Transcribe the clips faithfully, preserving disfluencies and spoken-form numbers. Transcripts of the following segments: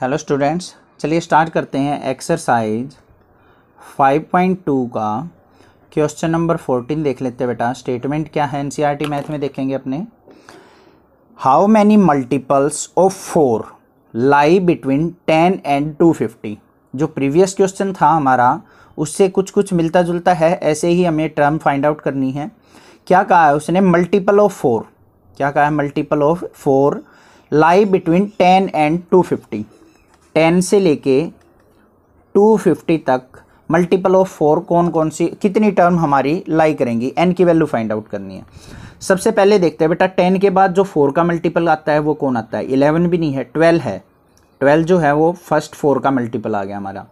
Hello students, चलिए start करते हैं एक्सरसाइज फाइव पॉइंट टू का क्वेश्चन नंबर फोर्टीन देख लेते हैं बेटा। स्टेटमेंट क्या है एनसीईआरटी मैथ में देखेंगे अपने। How many multiples of four lie between ten and two fifty. जो प्रीवियस क्वेश्चन था हमारा उससे कुछ कुछ मिलता जुलता है, ऐसे ही हमें टर्म फाइंड आउट करनी है। क्या कहा है उसने? Multiple of four. क्या कहा है? Multiple of four lie between ten and two fifty. Ten से लेके टू फिफ्टी तक मल्टीपल ऑफ फोर कौन कौन सी, कितनी टर्म हमारी लाई करेंगी, एन की वैल्यू फाइंड आउट करनी है। सबसे पहले देखते हैं बेटा, टेन के बाद जो फोर का मल्टीपल आता है वो कौन आता है? इलेवन भी नहीं है, ट्वेल्व है। ट्वेल्व जो है वो फर्स्ट फोर का मल्टीपल आ गया हमारा।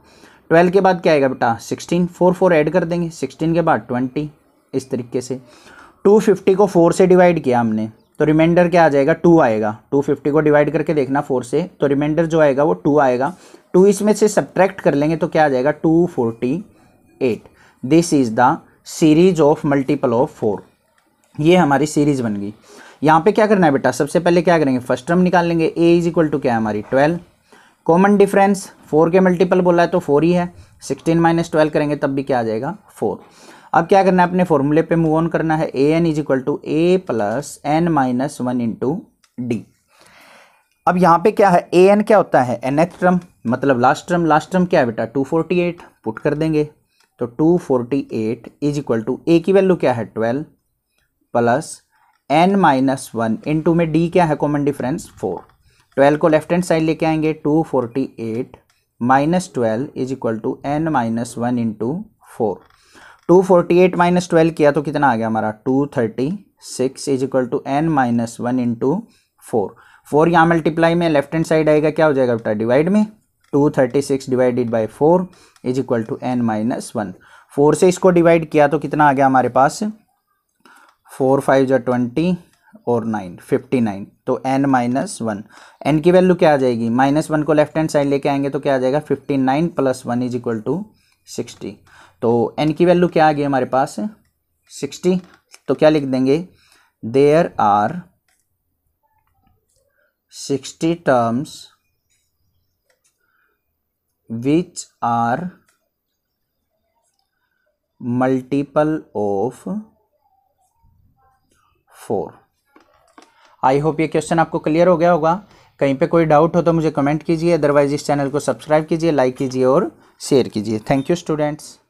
ट्वेल्व के बाद क्या आएगा बेटा? सिक्सटीन। फोर फोर ऐड कर देंगे। सिक्सटीन के बाद ट्वेंटी। इस तरीके से टू फिफ्टी को फोर से डिवाइड किया हमने तो रिमाइंडर क्या आ जाएगा? टू आएगा। टू फिफ्टी को डिवाइड करके देखना फोर से, तो रिमाइंडर जो आएगा वो टू आएगा। टू इसमें से सब्ट्रैक्ट कर लेंगे तो क्या आ जाएगा? Two forty eight. This is the series of multiple of four. ये हमारी सीरीज बन गई। यहाँ पे क्या करना है बेटा? सबसे पहले क्या करेंगे? फर्स्ट टर्म निकाल लेंगे। ए इज इक्वल टू क्या है हमारी? ट्वेल्व। कॉमन डिफरेंस, फोर के मल्टीपल बोला है तो फोर ही है। सिक्सटीन माइनस ट्वेल्व करेंगे तब भी क्या आ जाएगा? फोर। अब क्या करना है? अपने फॉर्मूले पे मूव ऑन करना है। A n is equal to a plus n minus one into d. अब यहाँ पे क्या है? ए एन क्या होता है? nth टर्म, मतलब लास्ट टर्म। लास्ट टर्म क्या है बेटा? To forty eight. पुट कर देंगे तो two forty eight is equal to a की वैल्यू क्या है? Twelve plus n minus one into में डी क्या है? Common difference four. ट्वेल्व को लेफ्ट हैंड साइड लेके आएंगे। Two forty eight minus twelve is equal to n minus one into four. Two forty eight minus twelve किया तो कितना आ गया हमारा? Two thirty six is equal to n minus one into four. Four यहाँ multiply में, left hand side आएगा, क्या हो जाएगा बेटा? डिवाइड में। Two thirty six divided by four is equal to n minus one. Four से इसको डिवाइड किया तो कितना आ गया हमारे पास? फोर फाइव जो ट्वेंटी और नाइन, फिफ्टी नाइन। तो एन माइनस वन, एन की वैल्यू क्या आ जाएगी? माइनस वन को लेफ्ट हैंड साइड लेके आएंगे तो क्या आ जाएगा? Fifty nine plus one is equal to sixty. तो एन की वैल्यू क्या आ गई हमारे पास? सिक्सटी। तो क्या लिख देंगे? There are sixty terms which are multiple of four. I hope ये क्वेश्चन आपको क्लियर हो गया होगा। कहीं पे कोई डाउट हो तो मुझे कमेंट कीजिए, अदरवाइज इस चैनल को सब्सक्राइब कीजिए, लाइक कीजिए और शेयर कीजिए। Thank you students.